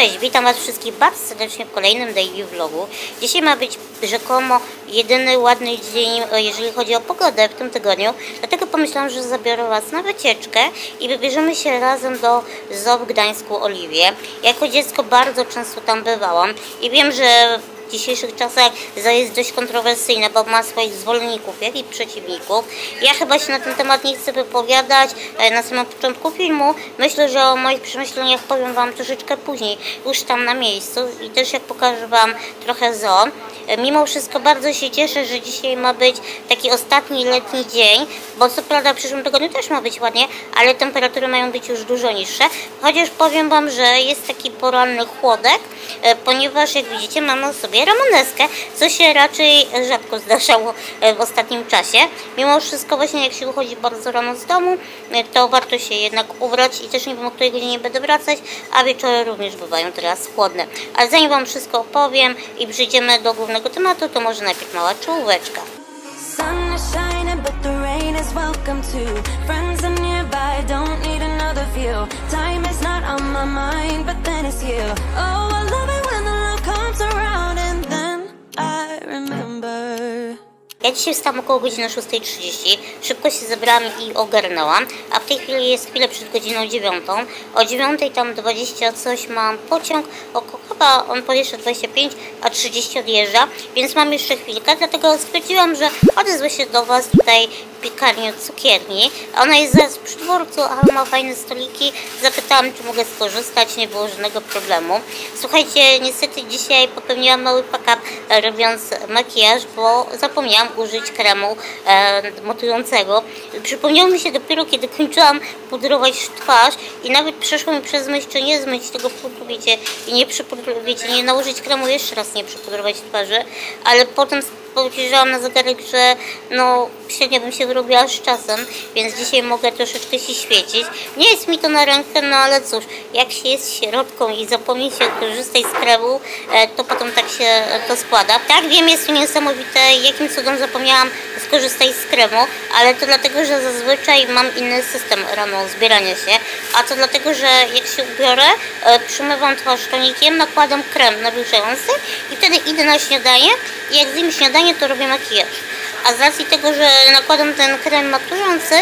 Cześć, witam was wszystkich bardzo serdecznie w kolejnym daily vlogu. Dzisiaj ma być rzekomo jedyny ładny dzień, jeżeli chodzi o pogodę w tym tygodniu. Dlatego pomyślałam, że zabiorę was na wycieczkę i wybierzemy się razem do ZOO w Gdańsku Oliwie. Jako dziecko bardzo często tam bywałam i wiem, że w dzisiejszych czasach jest dość kontrowersyjna, bo ma swoich zwolenników, jak i przeciwników. Ja chyba się na ten temat nie chcę wypowiadać na samym początku filmu. Myślę, że o moich przemyśleniach powiem wam troszeczkę później, już tam na miejscu, i też jak pokażę wam trochę zoo. Mimo wszystko bardzo się cieszę, że dzisiaj ma być taki ostatni letni dzień, bo co prawda w przyszłym tygodniu też ma być ładnie, ale temperatury mają być już dużo niższe. Chociaż powiem wam, że jest taki poranny chłodek, ponieważ jak widzicie mam na sobie ramoneskę, co się raczej rzadko zdarzało w ostatnim czasie. Mimo wszystko właśnie jak się wychodzi bardzo rano z domu, to warto się jednak ubrać i też nie wiem, o której godzinie będę wracać, a wieczory również bywają teraz chłodne. Ale zanim wam wszystko opowiem i przejdziemy do głównego tematu, to może najpierw mała czołóweczka. Ja dzisiaj wstałam około godziny 6:30, szybko się zebrałam i ogarnęłam, a w tej chwili jest chwilę przed godziną 9. O 9:00 tam 20 coś mam pociąg, chyba on pojeżdża 25, a 30 odjeżdża, więc mam jeszcze chwilkę, dlatego stwierdziłam, że odezwę się do was tutaj w piekarni od cukierni. Ona jest zaraz przy dworcu, ale ma fajne stoliki, zapytałam czy mogę skorzystać, nie było żadnego problemu. Słuchajcie, niestety dzisiaj popełniłam mały fuck-up robiąc makijaż, bo zapomniałam użyć kremu motylującego. Przypomniało mi się dopiero kiedy kończyłam pudrować twarz i nawet przeszło mi przez myśl, czy nie zmyć tego pudru, wiecie, i nie nałożyć kremu, jeszcze raz nie przypudrować twarzy, ale potem powiedziałam na zegarek, że no średnio bym się wyrobiła z czasem, więc dzisiaj mogę troszeczkę się świecić. Nie jest mi to na rękę, no ale cóż, jak się jest środką i zapomni się korzystać z kremu, to potem tak się to składa. Tak, wiem, jest to niesamowite, jakim cudem zapomniałam skorzystać z kremu, ale to dlatego, że zazwyczaj mam inny system rano zbierania się, a to dlatego, że jak się ubiorę, przymywam twarz tonikiem, nakładam krem nawilżający i wtedy idę na śniadanie i jak zjem śniadanie, to robię makijaż. A z racji tego, że nakładam ten krem matujący,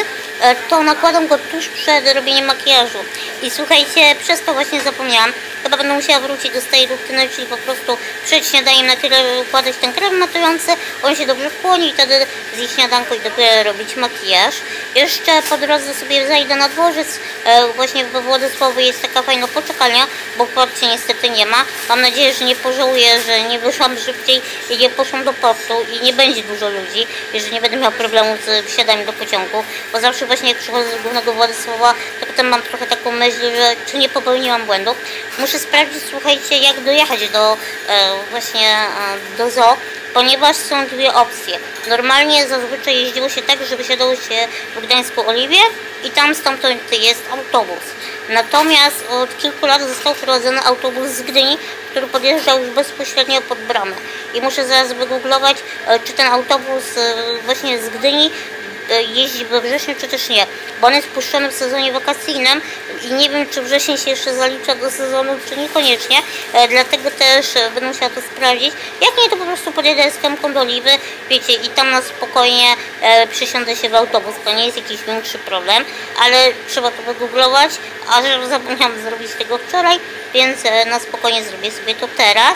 to nakładam go tuż przed robieniem makijażu. I słuchajcie, przez to właśnie zapomniałam. Chyba będę musiała wrócić do tej rutyny, czyli po prostu przed śniadaniem na tyle układać ten krem matujący, on się dobrze wchłoni i wtedy zjeść śniadanko i dopiero robić makijaż. Jeszcze po drodze sobie zajdę na dworzec, właśnie we Władysławie jest taka fajna poczekalnia, bo w porcie niestety nie ma. Mam nadzieję, że nie pożałuję, że nie wyszłam szybciej i nie poszłam do portu i nie będzie dużo ludzi, i że nie będę miała problemu z wsiadaniem do pociągu, bo zawsze właśnie jak przychodzę z głównego Władysława, to potem mam trochę taką myśl, że czy nie popełniłam błędu. Muszę sprawdzić, słuchajcie, jak dojechać do zoo, ponieważ są dwie opcje. Normalnie zazwyczaj jeździło się tak, że wysiadało się w Gdańsku Oliwie i tam stamtąd jest autobus. Natomiast od kilku lat został wprowadzony autobus z Gdyni, który podjeżdżał już bezpośrednio pod bramę. I muszę zaraz wygooglować, czy ten autobus właśnie z Gdyni jeździ we wrześniu, czy też nie, bo on jest puszczony w sezonie wakacyjnym i nie wiem, czy wrzesień się jeszcze zalicza do sezonu, czy niekoniecznie, dlatego też będę musiała to sprawdzić. Jak nie, to po prostu podjadę z kamką do Oliwy, wiecie, i tam na spokojnie przesiądę się w autobus, to nie jest jakiś większy problem, ale trzeba to wygooglować, a że zapomniałam zrobić tego wczoraj, więc na spokojnie zrobię sobie to teraz.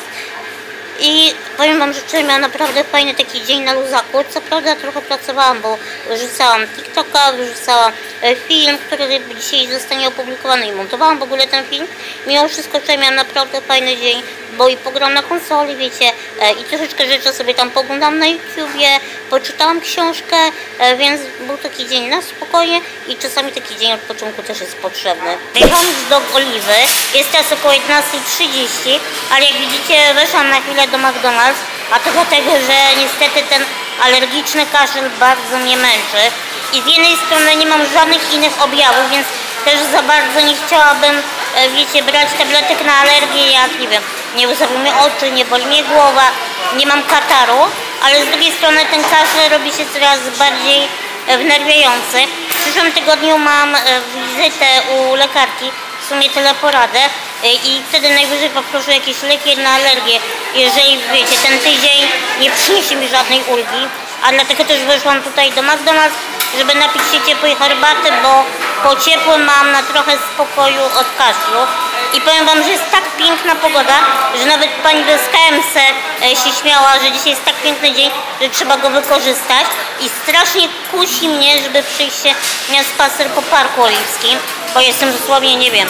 I powiem wam, że wczoraj miałam naprawdę fajny taki dzień na luzaku. Co prawda trochę pracowałam, bo wrzucałam TikToka, wrzucałam film, który dzisiaj zostanie opublikowany, i montowałam w ogóle ten film. Mimo wszystko wczoraj miałam naprawdę fajny dzień, bo i pogram na konsoli, wiecie, i troszeczkę rzeczy sobie tam poglądam na YouTubie, poczytałam książkę, więc był taki dzień na spokojnie i czasami taki dzień odpoczynku też jest potrzebny. Wjechałam już do Oliwy, jest teraz około 11:30, ale jak widzicie weszłam na chwilę do McDonald's, a to dlatego, że niestety ten alergiczny kaszel bardzo mnie męczy i z jednej strony nie mam żadnych innych objawów, więc też za bardzo nie chciałabym, wiecie, brać tabletek na alergię, jak nie wiem, nie łzawią mi oczy, nie boli mnie głowa, nie mam kataru, ale z drugiej strony ten kaszel robi się coraz bardziej wnerwiający. W przyszłym tygodniu mam wizytę u lekarki, w sumie tyle poradę i wtedy najwyżej poproszę jakieś leki na alergię, jeżeli wiecie, ten tydzień nie przyniesie mi żadnej ulgi, a dlatego też wyszłam tutaj do McDonald's, żeby napić się ciepłej herbaty, bo po ciepłym mam na trochę spokoju od kaszlu. I powiem wam, że jest tak piękna pogoda, że nawet pani do KMS się śmiała, że dzisiaj jest tak piękny dzień, że trzeba go wykorzystać. I strasznie kusi mnie, żeby przyjść się na spacer po Parku Oliwskim, bo jestem dosłownie, nie wiem,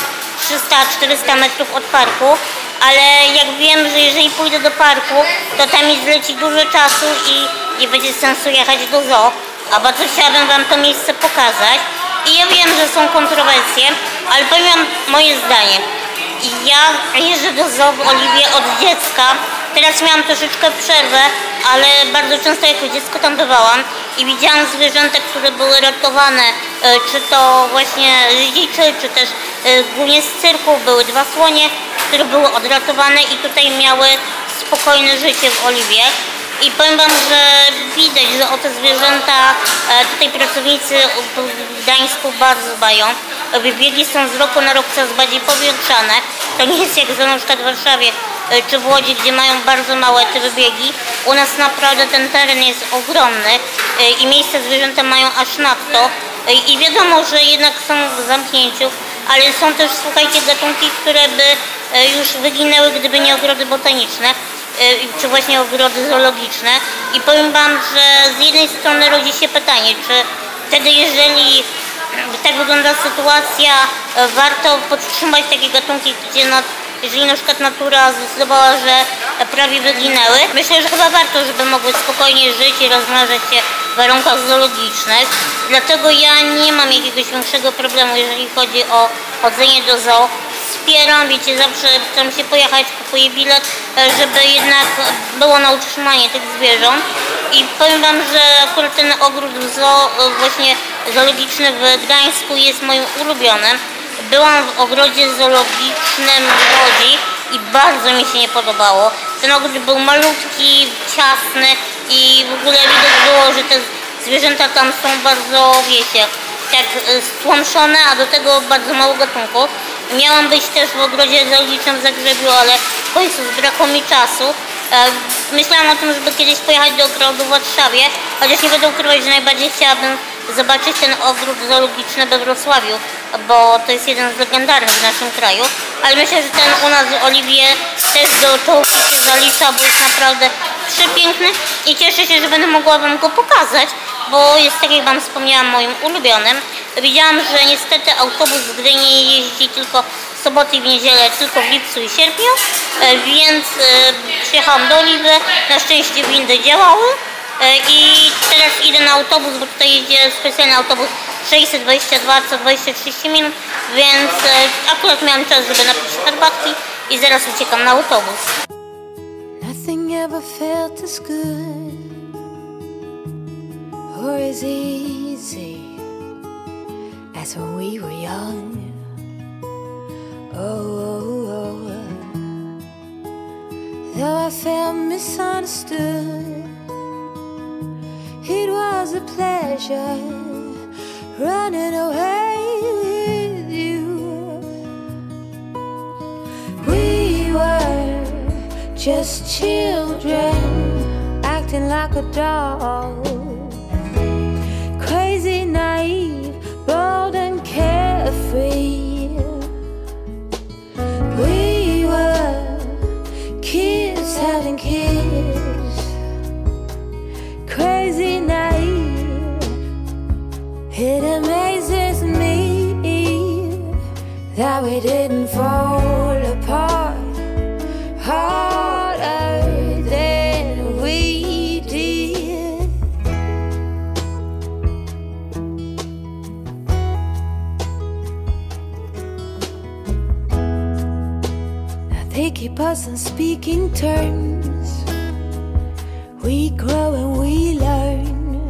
300-400 metrów od parku, ale jak wiem, że jeżeli pójdę do parku, to tam mi zleci dużo czasu i nie będzie sensu jechać do zoo, a bardzo chciałabym wam to miejsce pokazać. I ja wiem, że są kontrowersje, ale powiem wam moje zdanie. Ja jeżdżę do zoo w Oliwie od dziecka. Teraz miałam troszeczkę przerwę, ale bardzo często jako dziecko tam bywałam i widziałam zwierzęta, które były ratowane, czy to właśnie dziczy, czy też głównie z cyrku. Były dwa słonie, które były odratowane i tutaj miały spokojne życie w Oliwie. I powiem wam, że widać, że o te zwierzęta tutaj pracownicy w Gdańsku bardzo dbają. Biegi są z roku na rok coraz bardziej powiększane. To nie jest jak na przykład w Warszawie czy w Łodzi, gdzie mają bardzo małe te wybiegi. U nas naprawdę ten teren jest ogromny i miejsce zwierzęta mają aż nadto. I wiadomo, że jednak są w zamknięciu, ale są też, słuchajcie, gatunki, które by już wyginęły, gdyby nie ogrody botaniczne, czy właśnie ogrody zoologiczne. I powiem wam, że z jednej strony rodzi się pytanie, czy wtedy, jeżeli tak wygląda sytuacja, warto podtrzymać takie gatunki, gdzie jeżeli na przykład natura zdecydowała, że prawie wyginęły. Myślę, że chyba warto, żeby mogły spokojnie żyć i rozmnażać się w warunkach zoologicznych. Dlatego ja nie mam jakiegoś większego problemu, jeżeli chodzi o chodzenie do zoo. Wspieram, wiecie, zawsze chcę się pojechać, kupuję bilet, żeby jednak było na utrzymanie tych zwierząt. I powiem wam, że akurat ten ogród zoo, właśnie zoologiczny w Gdańsku, jest moim ulubionym. Byłam w ogrodzie zoologicznym w Łodzi i bardzo mi się nie podobało. Ten ogród był malutki, ciasny i w ogóle widać było, że te zwierzęta tam są bardzo, wiecie, tak stłamszone, a do tego bardzo mało gatunków. Miałam być też w ogrodzie zoologicznym w Zagrzebiu, ale w końcu zbrakło mi czasu. Myślałam o tym, żeby kiedyś pojechać do ogrodu w Warszawie, chociaż nie będę ukrywać, że najbardziej chciałabym zobaczyć ten ogród zoologiczny we Wrocławiu, bo to jest jeden z legendarnych w naszym kraju. Ale myślę, że ten u nas w Oliwie też do czołówki się zalicza, bo jest naprawdę przepiękny i cieszę się, że będę mogła wam go pokazać, bo jest, tak jak wam wspomniałam, moim ulubionym. Widziałam, że niestety autobus z Gdyni jeździ tylko w soboty i w niedzielę, tylko w lipcu i sierpniu, więc przyjechałam do Oliwy, na szczęście windy działały i teraz idę na autobus, bo tutaj jedzie specjalny autobus 622 co 20-30 minut, więc akurat miałam czas, żeby napić herbatki i zaraz uciekam na autobus. Nothing ever felt this good or as easy as when we were young. Oh, oh, oh. Though I felt misunderstood, it was a pleasure running away with you. We were just children acting like a doll, crazy, naive, bold and carefree. Having kids, crazy night. It amazes me that we didn't fall apart harder than we did. Now they keep us on speaking terms. We grow and we learn.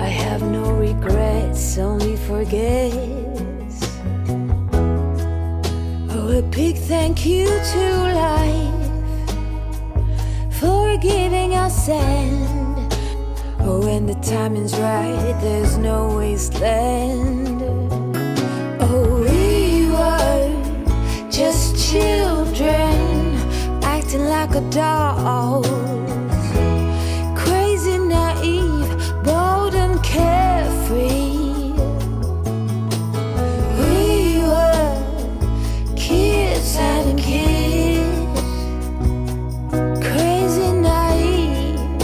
I have no regrets, only forgets. Oh, a big thank you to life for giving us end. Oh, when the timing's right, there's no wasteland. Oh, we just children acting like a doll, crazy, naive, bold and carefree. We were kids having kids, crazy, naive.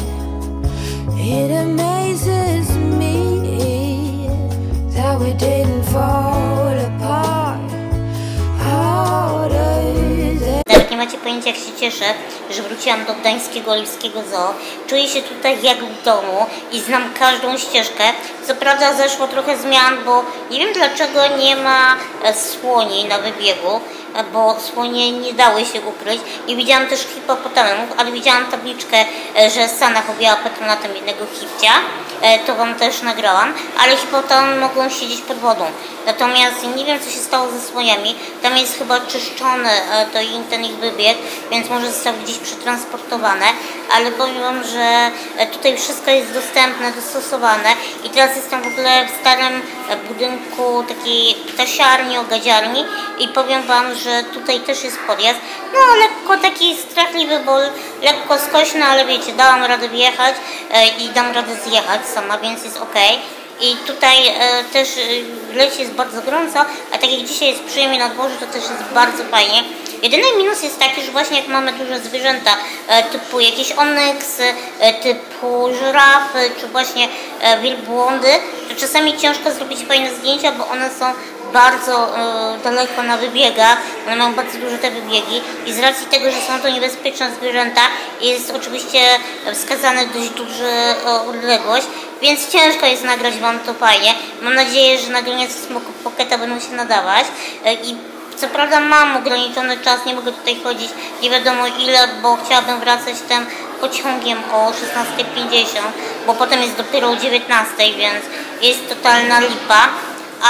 It amazes me that we didn't fall apart. Nie macie pojęcia, jak się cieszę, że wróciłam do gdańskiego Oliwskiego Zoo. Czuję się tutaj jak w domu i znam każdą ścieżkę. Co prawda zeszło trochę zmian, bo nie wiem dlaczego nie ma słoni na wybiegu, bo słonie nie dały się ukryć. Nie widziałam też hipopotamów, ale widziałam tabliczkę, że Sana objęła patronatem jednego hipcia. To wam też nagrałam, ale hipotony mogą siedzieć pod wodą. Natomiast nie wiem, co się stało ze słoniami. Tam jest chyba czyszczony ten ich wybieg, więc może zostały gdzieś przetransportowane, ale powiem wam, że tutaj wszystko jest dostępne, dostosowane i teraz jestem w ogóle w starym budynku takiej ptasiarni, ogadziarni i powiem wam, że tutaj też jest podjazd, no lekko taki strachliwy, bo lekko skośny, ale wiecie, dałam radę wjechać i dam radę zjechać sama, więc jest ok. I tutaj też leć jest bardzo gorąco, a tak jak dzisiaj jest przyjemnie na dworzu, to też jest bardzo fajnie. Jedyny minus jest taki, że właśnie jak mamy duże zwierzęta typu jakieś onyksy, typu żyrafy, czy właśnie wielbłądy, to czasami ciężko zrobić fajne zdjęcia, bo one są bardzo daleko na wybiegach, one mają bardzo duże te wybiegi i z racji tego, że są to niebezpieczne zwierzęta, jest oczywiście wskazany dość duża odległość, więc ciężko jest nagrać wam to fajnie. Mam nadzieję, że nagrania z Smoku Pocketa będą się nadawać. I co prawda mam ograniczony czas, nie mogę tutaj chodzić nie wiadomo ile, bo chciałabym wracać tym pociągiem o 16:50, bo potem jest dopiero o 19:00, więc jest totalna lipa.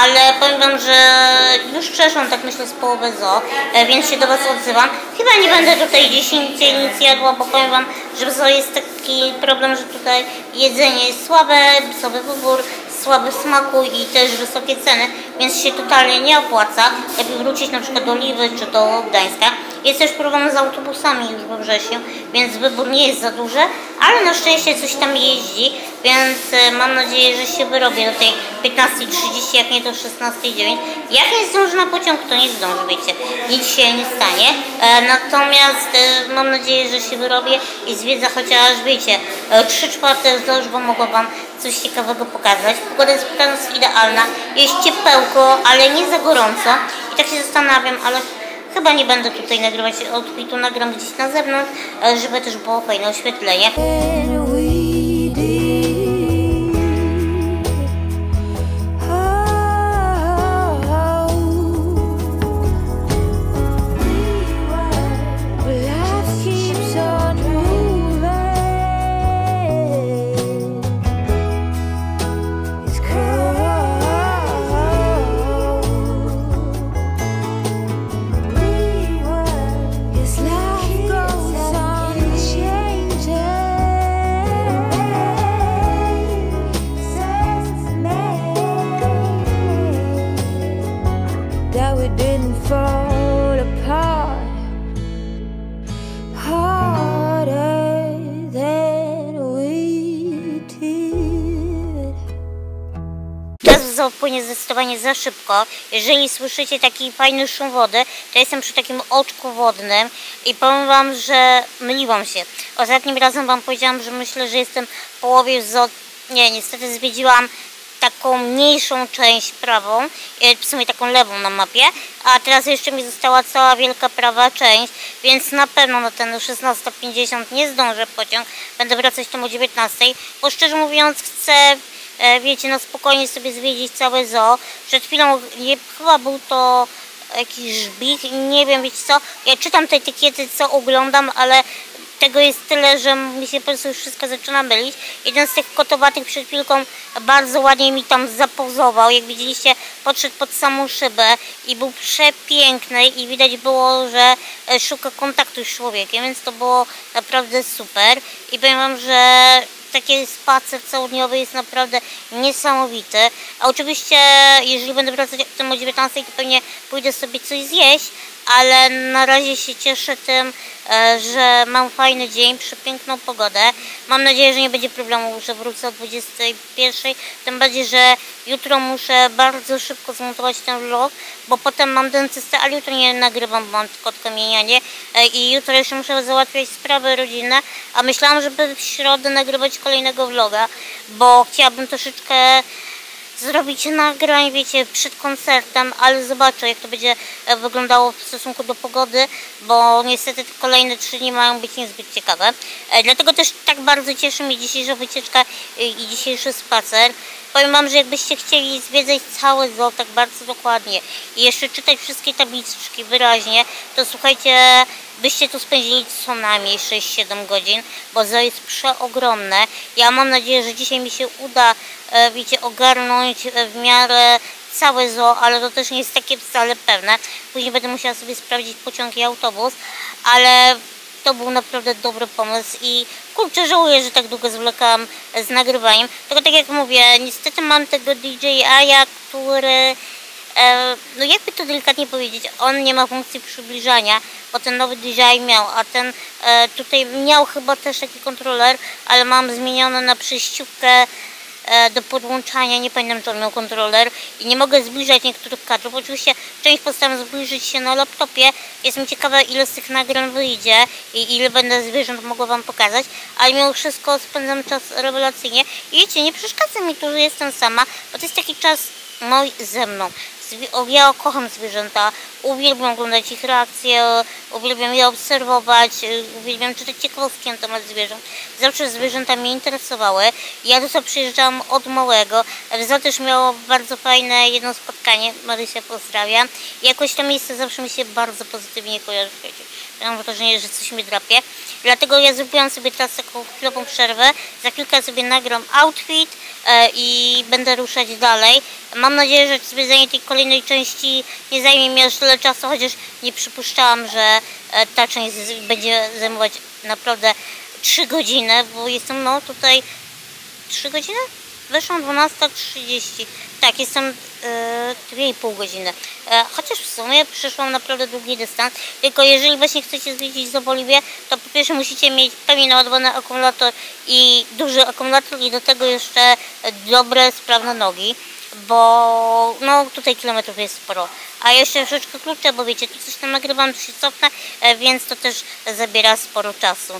Ale powiem wam, że już przeszłam, tak myślę, z połowę zoo, więc się do was odzywam. Chyba nie będę tutaj gdzieś nic jadła, bo powiem wam, że w zoo jest taki problem, że tutaj jedzenie jest słabe, słaby wybór, słaby w smaku i też wysokie ceny, więc się totalnie nie opłaca, lepiej wrócić na przykład do Oliwy czy do Gdańska. Jest też problem z autobusami już we wrześniu, więc wybór nie jest za duży, ale na szczęście coś tam jeździ, więc mam nadzieję, że się wyrobię do tej 15:30, jak nie to 16:09. Jak nie zdąży na pociąg, to nie zdąży, wiecie, nic się nie stanie. Natomiast mam nadzieję, że się wyrobię i zwiedzę chociaż, wiecie, 3/4 zdąży, bo mogłam wam coś ciekawego pokazać. Pogoda jest po prostu idealna, jest ciepełko, ale nie za gorąco i tak się zastanawiam, ale chyba nie będę tutaj nagrywać outfitu, nagram gdzieś na zewnątrz, żeby też było fajne oświetlenie. Płynie zdecydowanie za szybko. Jeżeli słyszycie taki fajny szum wody, to jestem przy takim oczku wodnym i powiem wam, że myliłam się. Ostatnim razem wam powiedziałam, że myślę, że jestem w połowie zoo. Nie, niestety zwiedziłam taką mniejszą część prawą, w sumie taką lewą na mapie, a teraz jeszcze mi została cała wielka prawa część, więc na pewno na ten 16:50 nie zdążę pociąg, będę wracać tam o 19:00, bo szczerze mówiąc chcę, wiecie, no spokojnie sobie zwiedzić całe zoo. Przed chwilą chyba był to jakiś żbik, nie wiem, wiecie co, ja czytam te etykiety, co oglądam, ale tego jest tyle, że mi się po prostu już wszystko zaczyna mylić. Jeden z tych kotowatych przed chwilką bardzo ładnie mi tam zapozował. Jak widzieliście, podszedł pod samą szybę i był przepiękny i widać było, że szuka kontaktu z człowiekiem, więc to było naprawdę super. I powiem wam, że taki spacer całodniowy jest naprawdę niesamowity. A oczywiście, jeżeli będę wracać o 19:00, to pewnie pójdę sobie coś zjeść, ale na razie się cieszę tym, że mam fajny dzień, przepiękną pogodę. Mam nadzieję, że nie będzie problemu, że wrócę o 21:00, tym bardziej, że jutro muszę bardzo szybko zmontować ten vlog, bo potem mam dentystę, ale jutro nie nagrywam, bo mam tylko odkamienianie i jutro jeszcze muszę załatwiać sprawy rodzinne, a myślałam, żeby w środę nagrywać kolejnego vloga, bo chciałabym troszeczkę zrobić nagrań, wiecie, przed koncertem, ale zobaczę, jak to będzie wyglądało w stosunku do pogody, bo niestety te kolejne 3 dni mają być niezbyt ciekawe. Dlatego też tak bardzo cieszy mnie dzisiejsza wycieczka i dzisiejszy spacer. Powiem wam, że jakbyście chcieli zwiedzać całe zoo tak bardzo dokładnie i jeszcze czytać wszystkie tabliczki wyraźnie, to słuchajcie, byście tu spędzili co najmniej 6-7 godzin, bo zoo jest przeogromne. Ja mam nadzieję, że dzisiaj mi się uda, wiecie, ogarnąć w miarę całe zoo, ale to też nie jest takie wcale pewne. Później będę musiała sobie sprawdzić pociąg i autobus, ale to był naprawdę dobry pomysł i kurczę, żałuję, że tak długo zwlekałam z nagrywaniem. Tylko tak jak mówię, niestety mam tego DJI-a, który, no jakby to delikatnie powiedzieć, on nie ma funkcji przybliżania, bo ten nowy DJI miał, a ten tutaj miał chyba też taki kontroler, ale mam zmieniony na przejściówkę do podłączania, nie pamiętam, to miał kontroler i nie mogę zbliżać niektórych kadrów. Oczywiście część postaram zbliżyć się na laptopie. Jest mi ciekawe, ile z tych nagrań wyjdzie i ile będę zwierząt mogła wam pokazać, ale mimo wszystko spędzam czas rewelacyjnie i wiecie, nie przeszkadza mi tu, że jestem sama, bo to jest taki czas mój ze mną. Ja kocham zwierzęta, uwielbiam oglądać ich reakcje, uwielbiam je obserwować, uwielbiam czytać ciekawostki na temat zwierząt. Zawsze zwierzęta mnie interesowały. Ja do sobie przyjeżdżałam od małego. W zoo też miało bardzo fajne jedno spotkanie, Marysia pozdrawia. I jakoś to miejsce zawsze mi się bardzo pozytywnie kojarzy. Mam wrażenie, że coś mi drapie. Dlatego ja zrobiłam sobie teraz taką chwilową przerwę. Za chwilkę sobie nagram outfit i będę ruszać dalej. Mam nadzieję, że zwiedzanie tej kolejnej części nie zajmie mi aż tyle czasu, chociaż nie przypuszczałam, że ta część będzie zajmować naprawdę 3 godziny, bo jestem no tutaj 3 godziny? Weszłam 12:30. Tak, jestem 2,5 godziny. Chociaż w sumie przeszłam naprawdę długi dystans. Tylko jeżeli właśnie chcecie zwiedzić zoo w Oliwie, to po pierwsze musicie mieć pełnie naładowany akumulator i duży akumulator i do tego jeszcze dobre, sprawne nogi. Bo no tutaj kilometrów jest sporo, a jeszcze troszeczkę krótsze, bo wiecie, tu coś tam nagrywam, tu się cofnę, więc to też zabiera sporo czasu.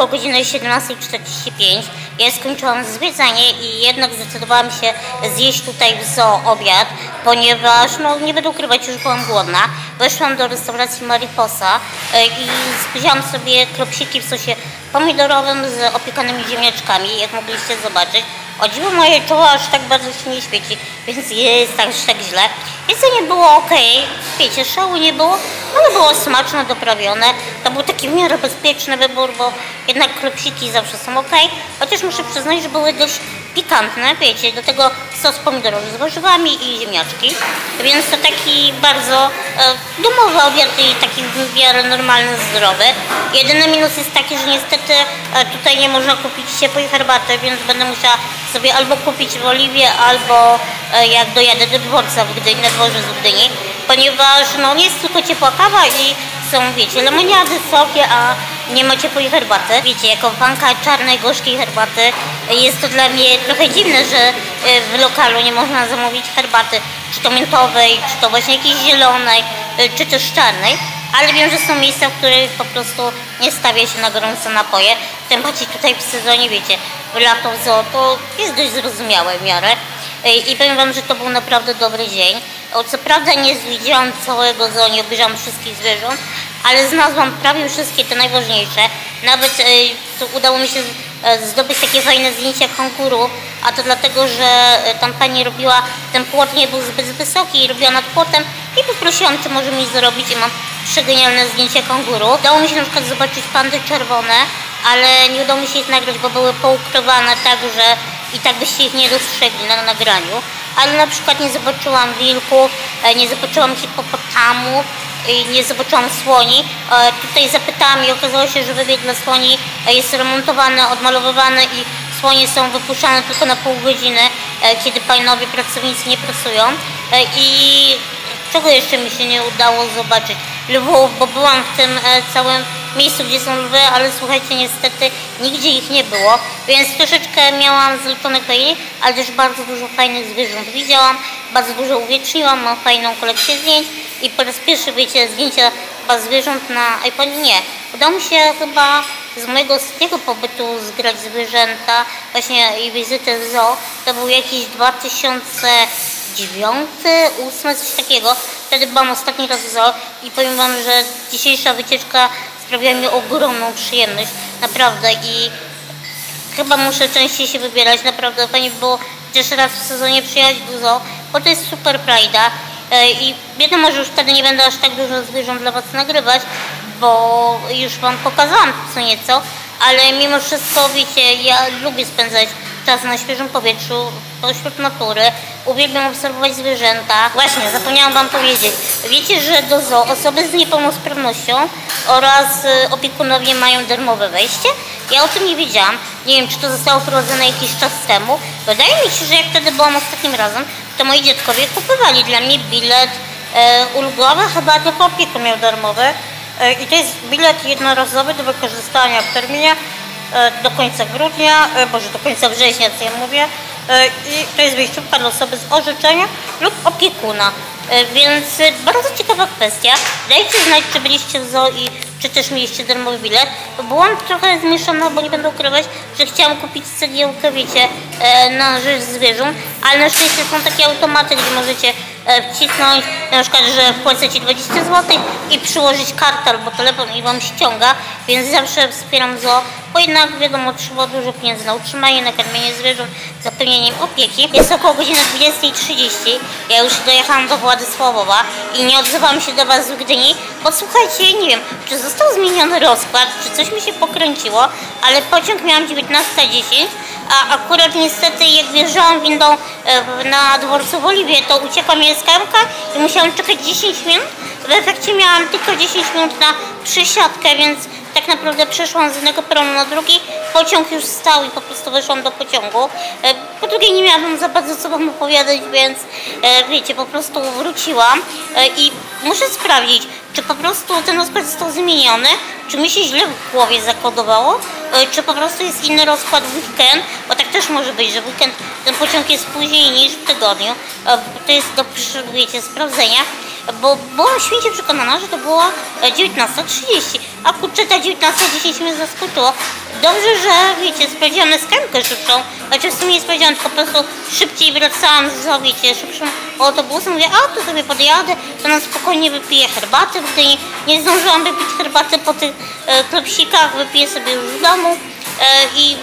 Około godziny 17:45. Ja skończyłam zwiedzanie i jednak zdecydowałam się zjeść tutaj w zoo obiad, ponieważ, no nie będę ukrywać, już byłam głodna. Weszłam do restauracji Mariposa i zwiedziałam sobie klopsiki w sosie pomidorowym z opiekanymi ziemniaczkami, jak mogliście zobaczyć. O dziwo, moje czoło aż tak bardzo się nie świeci, więc jest aż tak źle. Jedzenie było ok, wiecie, szału nie było, ale było smaczne, doprawione. To był taki w miarę bezpieczny wybór, bo jednak klopsiki zawsze są ok. Chociaż muszę przyznać, że były dość pikantne, wiecie, do tego sos pomidorowy z warzywami i ziemniaczki. Więc to taki bardzo domowy obiad i taki w miarę normalny, zdrowy. Jedyny minus jest taki, że niestety tutaj nie można kupić ciepłej herbaty, więc będę musiała sobie albo kupić w Oliwie, albo jak dojadę do dworca w Gdyni, na dworze z Gdyni, ponieważ no nie jest tylko ciepła kawa i są, wiecie, lemoniady, soki, a nie ma ciepłej herbaty. Wiecie, jako fanka czarnej, gorzkiej herbaty jest to dla mnie trochę dziwne, że w lokalu nie można zamówić herbaty, czy to miętowej, czy to właśnie jakiejś zielonej. czy też czarnej, ale wiem, że są miejsca, w których po prostu nie stawia się na gorące napoje. Tym bardziej tutaj w sezonie, wiecie, lato w zoo to jest dość zrozumiałe w miarę. I powiem wam, że to był naprawdę dobry dzień. Co prawda nie zwiedziłam całego zoo, nie obejrzałam wszystkich zwierząt, ale znalazłam prawie wszystkie te najważniejsze. Nawet udało mi się zdobyć takie fajne zdjęcia kanguru, a to dlatego, że tam pani robiła, ten płot nie był zbyt wysoki i robiła nad płotem i poprosiłam, czy może mi zrobić, i mam przegenialne zdjęcia kanguru. Udało mi się na przykład zobaczyć pandy czerwone, ale nie udało mi się ich nagrać, bo były poukrywane tak, że i tak byście ich nie dostrzegli na nagraniu. Ale na przykład nie zobaczyłam wilków, nie zobaczyłam hipopotamu, nie zobaczyłam słoni. Tutaj zapytałam i okazało się, że wybieg dla słoni jest remontowany, odmalowywany i słonie są wypuszczane tylko na pół godziny, kiedy panowie pracownicy nie pracują. I czego jeszcze mi się nie udało zobaczyć? Lwów, bo byłam w tym całym miejscu, gdzie są lwy, ale słuchajcie, niestety nigdzie ich nie było, więc troszeczkę miałam zlotone kroi, ale też bardzo dużo fajnych zwierząt widziałam, bardzo dużo uwieczniłam, mam fajną kolekcję zdjęć i po raz pierwszy, wiecie, zdjęcia chyba zwierząt na iPonie nie. Udało mi się chyba z mojego ostatniego pobytu zgrać zwierzęta, właśnie i wizytę w zoo, to był jakiś 2009, 2008, coś takiego, wtedy byłam ostatni raz w zoo i powiem wam, że dzisiejsza wycieczka sprawiła mi ogromną przyjemność, naprawdę, i chyba muszę częściej się wybierać, naprawdę fajnie było chociaż raz w sezonie przyjechać do zoo, bo to jest super frajda i wiadomo, że już wtedy nie będę aż tak dużo zwierząt dla was nagrywać, bo już wam pokazałam co nieco, ale mimo wszystko, wiecie, ja lubię spędzać czas na świeżym powietrzu, pośród natury, uwielbiam obserwować zwierzęta. Właśnie, zapomniałam wam powiedzieć, wiecie, że do zoo osoby z niepełnosprawnością oraz opiekunowie mają darmowe wejście? Ja o tym nie wiedziałam, nie wiem, czy to zostało wprowadzone jakiś czas temu. Wydaje mi się, że jak wtedy byłam ostatnim razem, to moi dziadkowie kupowali dla mnie bilet ulgowy, chyba tylko opiekun miał darmowy. I to jest bilet jednorazowy do wykorzystania w terminie do końca grudnia, może do końca września, co ja mówię. I to jest wyjściówka dla osoby z orzeczenia lub opiekuna, więc bardzo ciekawa kwestia. Dajcie znać, czy byliście w zoo i czy też mieliście darmowy bilet. Byłam trochę zmieszana, bo nie będę ukrywać, że chciałam kupić cegiełkę, wiecie, na rzecz zwierząt, ale na szczęście są takie automaty, gdzie możecie wcisnąć, na przykład, że wpłacacie 20 zł i przyłożyć kartę albo telefon i wam ściąga, więc zawsze wspieram zoo, bo jednak wiadomo, trzeba dużo pieniędzy na utrzymanie, na karmienie zwierząt, zapewnieniem opieki. Jest około godziny 20:30, ja już dojechałam do Władysławowa i nie odzywam się do was z Gdyni, bo słuchajcie, nie wiem, czy został zmieniony rozkład, czy coś mi się pokręciło, ale pociąg miałam 19:10, a akurat niestety jak wjeżdżałam windą na dworcu w Oliwie, to uciekła mi skamka i musiałam czekać 10 minut. W efekcie miałam tylko 10 minut na przesiadkę, więc tak naprawdę przeszłam z jednego peronu na drugi, pociąg już stał i po prostu weszłam do pociągu. Po drugie nie miałam za bardzo co wam opowiadać, więc wiecie, po prostu wróciłam i muszę sprawdzić, czy po prostu ten rozkład został zmieniony, czy mi się źle w głowie zakodowało, czy po prostu jest inny rozkład w weekend, bo tak też może być, że w weekend ten pociąg jest później niż w tygodniu. To jest do, wiecie, sprawdzenia, bo byłam święcie przekonana, że to było 19:30, a kurczę, ta 19:10 mnie zaskoczyło. Dobrze, że wiecie, sprawdziłam skankę szybszą, znaczy w sumie nie sprawdziłam, po prostu szybciej wracałam z, wiecie, szybszą autobusem, mówię, a tu sobie podjadę, to na spokojnie wypiję herbatę, bo nie zdążyłam wypić herbaty po tych klepsikach, wypiję sobie już w domu,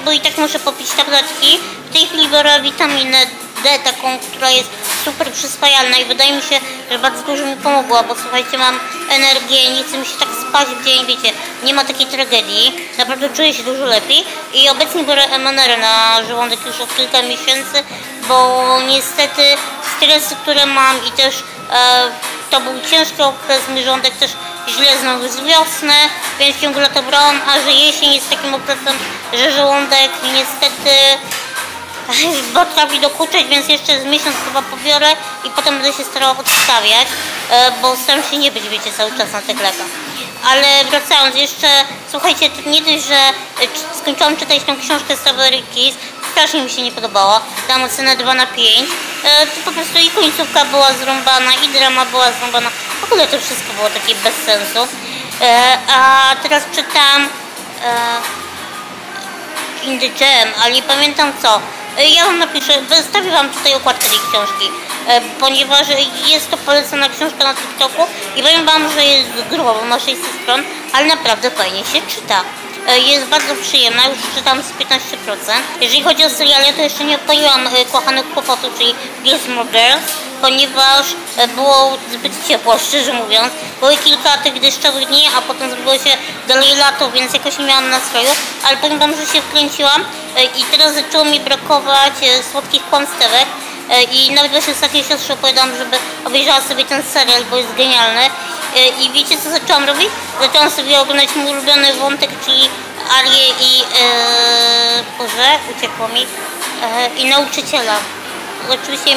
bo i tak muszę popić tabletki. W tej chwili biorę witaminę D, taką, która jest super przyswajalna i wydaje mi się, że bardzo dużo mi pomogła, bo słuchajcie, mam energię, nie chcę mi się tak spać w dzień, wiecie, nie ma takiej tragedii, naprawdę czuję się dużo lepiej i obecnie biorę MNR na żołądek już od kilka miesięcy, bo niestety stresy, które mam i też to był ciężki okres, mój żołądek też źle znowu z wiosny, więc w ciągu lata brałam, a że jesień jest takim okresem, że żołądek niestety potrafi dokuczać, więc jeszcze z miesiąc chyba pobiorę i potem będę się starała odstawiać, bo staram się nie być, wiecie, cały czas na tych lekach. Ale wracając jeszcze, słuchajcie, nie dość, że skończyłam czytać tą książkę Strawberry Kiss, strasznie mi się nie podobała, dałam ocenę 2/5, to po prostu i końcówka była zrąbana, i drama była zrąbana, W ogóle to wszystko było takie bez sensu. A teraz czytam Indy Gem, ale nie pamiętam co. Ja wam napiszę, wystawię wam tutaj okładkę tej książki, ponieważ jest to polecana książka na TikToku i powiem wam, że jest grubo, bo ma 600 stron, ale naprawdę fajnie się czyta. Jest bardzo przyjemna, już czytam z 15%. Jeżeli chodzi o seriale, to jeszcze nie odpaliłam Kochanych Kłopotów, czyli Girls More Girls, ponieważ było zbyt ciepło, szczerze mówiąc. Były kilka tych deszczowych dni, a potem zrobiło się dalej lato, więc jakoś nie miałam nastroju, ale powiem wam, że się wkręciłam i teraz zaczęło mi brakować słodkich kłamstewek. I nawet właśnie ostatniej siostrze opowiadam, żeby obejrzała sobie ten serial, bo jest genialny. I wiecie co zaczęłam robić? Zaczęłam sobie oglądać mój ulubiony wątek, czyli Arię i... Boże, uciekło mi. I nauczyciela. Oczywiście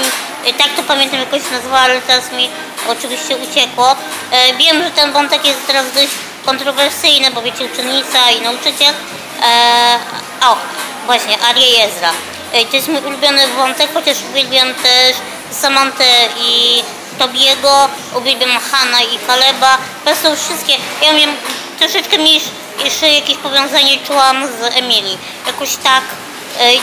tak to pamiętam, jakoś się nazywa, ale teraz mi oczywiście uciekło. Wiem, że ten wątek jest teraz dość kontrowersyjny, bo wiecie, uczennica i nauczyciel. O, właśnie, Aria i Ezra. To jest mój ulubiony wątek, chociaż uwielbiam też Samantę i Tobiego, uwielbiam Hana i Kaleba, to są wszystkie. Ja miałem troszeczkę jeszcze jakieś powiązanie czułam z Emilii, jakoś tak,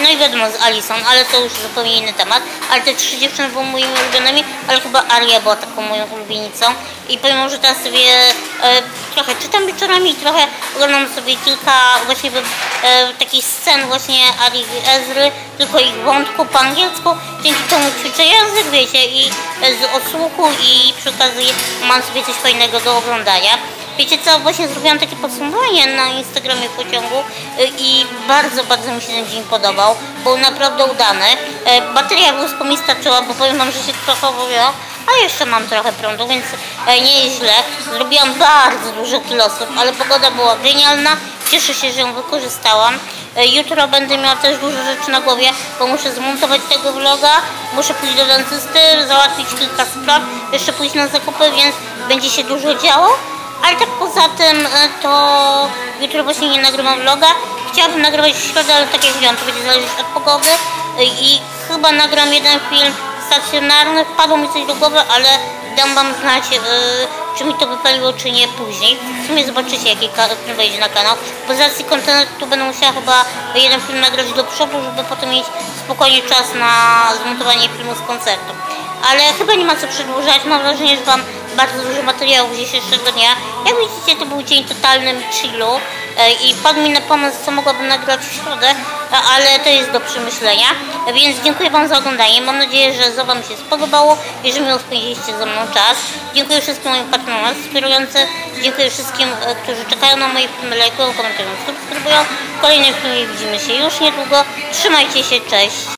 no i wiadomo z Alison, ale to już zupełnie inny temat, ale te trzy dziewczyny były moimi ulubionymi, ale chyba Aria była taką moją ulubienicą i powiem, że teraz sobie trochę czytam wieczorami i trochę oglądam sobie kilka właśnie takich scen właśnie Arii i Ezry, tylko ich wątku po angielsku, dzięki temu ćwiczę język, wiecie, i z odsłuchu i przy okazji mam sobie coś fajnego do oglądania. Wiecie co, właśnie zrobiłam takie podsumowanie na Instagramie pociągu i bardzo mi się ten dzień podobał. Był naprawdę udany. Bateria wózku mi starczyła, bo powiem wam, że się trochę obawiałam, a jeszcze mam trochę prądu, więc nie jest źle. Zrobiłam bardzo dużo kilosów, ale pogoda była genialna. Cieszę się, że ją wykorzystałam. Jutro będę miała też dużo rzeczy na głowie, bo muszę zmontować tego vloga, muszę pójść do dentysty, załatwić kilka spraw, jeszcze pójść na zakupy, więc będzie się dużo działo. Ale tak poza tym, to jutro właśnie nie nagrywam vloga. Chciałabym nagrywać w środę, ale tak jak wiem, to będzie zależeć od pogody. I chyba nagram jeden film stacjonarny. Wpadło mi coś do głowy, ale dam wam znać, czy mi to wypaliło, czy nie później. W sumie zobaczycie, jaki film wejdzie na kanał. Bo z racji kontentu będę musiała chyba jeden film nagrać do przodu, żeby potem mieć spokojnie czas na zmontowanie filmu z koncertu. Ale chyba nie ma co przedłużać. Mam wrażenie, że wam bardzo dużo materiałów dzisiejszego dnia. Jak widzicie, to był dzień totalnym chillu i padł mi na pomysł, co mogłabym nagrać w środę, ale to jest do przemyślenia. Więc dziękuję wam za oglądanie. Mam nadzieję, że ZOO wam się spodobało i że miło spędziliście ze mną czas. Dziękuję wszystkim moim partnerom wspierującym. Dziękuję wszystkim, którzy czekają na moje filmy, lajkują, komentują, subskrybują. W kolejnym filmie widzimy się już niedługo. Trzymajcie się, cześć!